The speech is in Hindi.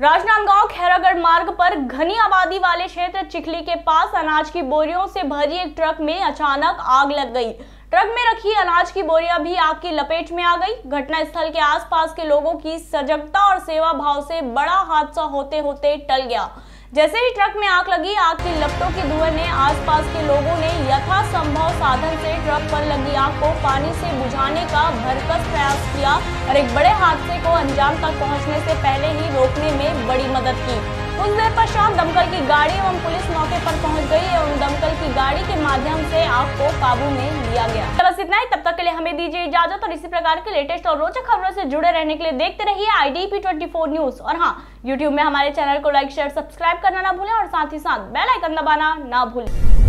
राजनांदगांव खैरागढ़ मार्ग पर घनी आबादी वाले क्षेत्र चिखली के पास अनाज की बोरियों से भरी एक ट्रक में अचानक आग लग गई। ट्रक में रखी अनाज की बोरियां भी आग की लपेट में आ गई। घटनास्थल के आसपास के लोगों की सजगता और सेवा भाव से बड़ा हादसा होते होते टल गया। जैसे ही ट्रक में आग लगी, आग की लपटों की धुएं ने आसपास के लोगों ने यथासंभव साधन से ट्रक पर लगी आग को पानी से बुझाने का भरसक प्रयास किया और एक बड़े हादसे को अंजाम तक पहुंचने से पहले ही रोकने में बड़ी मदद की। कुछ देर पश्चात दमकल की गाड़ी एवं पुलिस मौके पर पहुंच गई एवं दमकल की गाड़ी के माध्यम से आग को काबू में लिया गया। बस इतना ही, तब तक के लिए हमें दीजिए इजाजत और इसी प्रकार के लेटेस्ट और रोचक खबरों से जुड़े रहने के लिए देखते रहिए IDP24 न्यूज। और हाँ, YouTube में हमारे चैनल को लाइक शेयर सब्सक्राइब करना ना भूलें और साथ ही साथ बेल आइकन दबाना ना भूलें।